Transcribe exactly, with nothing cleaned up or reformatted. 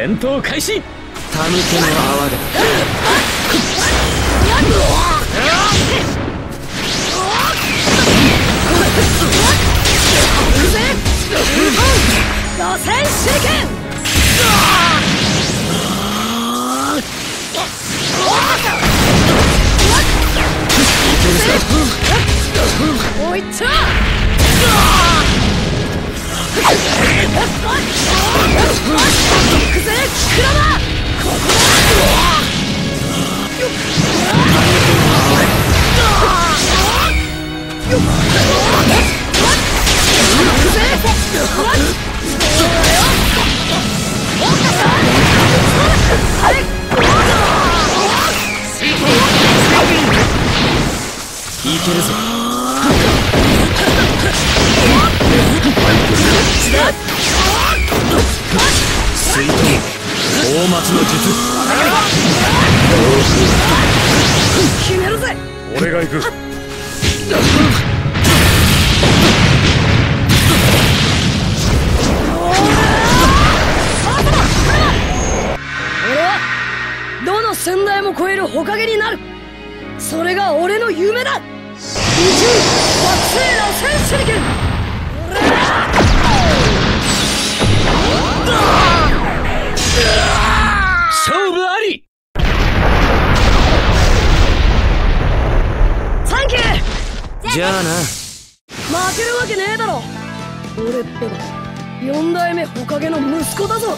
戦闘開始。たぬきの泡だ。路線手裏剣。おいっちゃいけるぞ。水遁大松の術。決めるぜ。俺が行く。俺はどの先代も超えるほかげになる。それが俺の夢だ。宇宙惑星螺旋手裏剣。勝負あり。サンキュー。じゃあな。負けるわけねえだろ。俺ってば四代目火影の息子だぞ。